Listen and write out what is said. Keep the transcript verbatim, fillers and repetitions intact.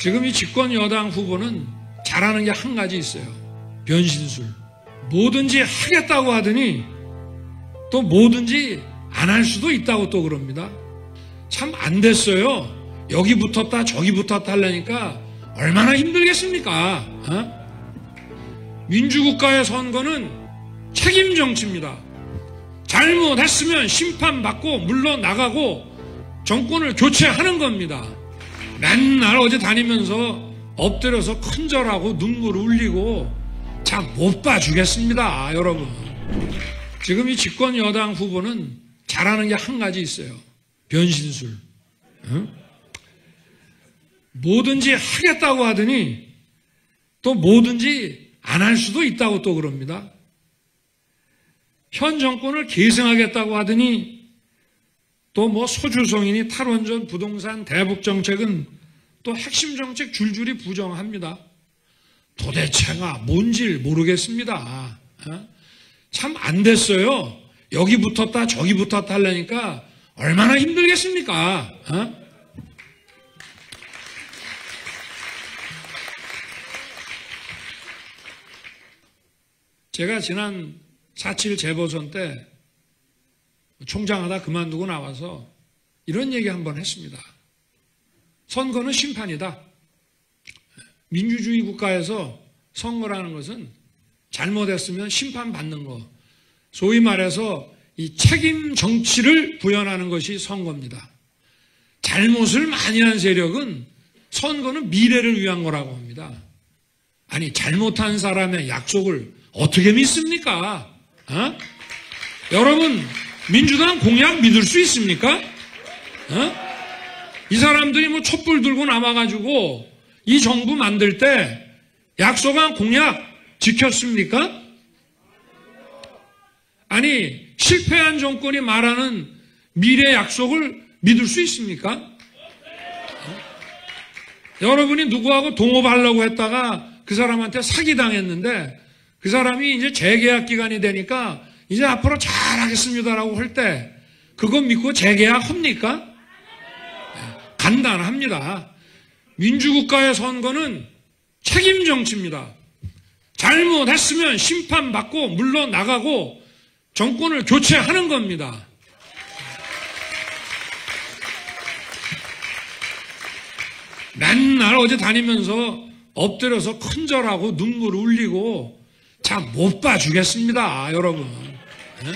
지금 이 집권 여당 후보는 잘하는 게 한 가지 있어요. 변신술. 뭐든지 하겠다고 하더니 또 뭐든지 안 할 수도 있다고 또 그럽니다. 참 안 됐어요. 여기 붙었다 저기 붙었다 하려니까 얼마나 힘들겠습니까? 어? 민주국가의 선거는 책임 정치입니다. 잘못했으면 심판받고 물러나가고 정권을 교체하는 겁니다. 맨날 어제 다니면서 엎드려서 큰절하고 눈물 울리고 참 못 봐주겠습니다. 여러분, 지금 이 집권 여당 후보는 잘하는 게 한 가지 있어요. 변신술. 응? 뭐든지 하겠다고 하더니 또 뭐든지 안 할 수도 있다고 또 그럽니다. 현 정권을 계승하겠다고 하더니 또 뭐 소주성인이 탈원전, 부동산, 대북 정책은 또 핵심 정책 줄줄이 부정합니다. 도대체가 뭔지 모르겠습니다. 어? 참 안 됐어요. 여기 붙었다 저기 붙었다 하려니까 얼마나 힘들겠습니까? 어? 제가 지난 사 칠 재보선 때 총장하다 그만두고 나와서 이런 얘기 한번 했습니다. 선거는 심판이다. 민주주의 국가에서 선거라는 것은 잘못했으면 심판받는 거, 소위 말해서 이 책임 정치를 부연하는 것이 선거입니다. 잘못을 많이 한 세력은 선거는 미래를 위한 거라고 합니다. 아니, 잘못한 사람의 약속을 어떻게 믿습니까? 어? 여러분, 민주당 공약 믿을 수 있습니까? 어? 이 사람들이 뭐 촛불 들고 남아가지고 이 정부 만들 때 약속한 공약 지켰습니까? 아니, 실패한 정권이 말하는 미래 약속을 믿을 수 있습니까? 어? 여러분이 누구하고 동업하려고 했다가 그 사람한테 사기당했는데 그 사람이 이제 재계약 기간이 되니까 이제 앞으로 잘하겠습니다라고 할 때 그거 믿고 재계약 합니까? 네, 간단합니다. 민주국가의 선거는 책임 정치입니다. 잘못했으면 심판받고 물러나가고 정권을 교체하는 겁니다. 맨날 어제 다니면서 엎드려서 큰절하고 눈물 울리고 참 못 봐주겠습니다. 여러분. 네?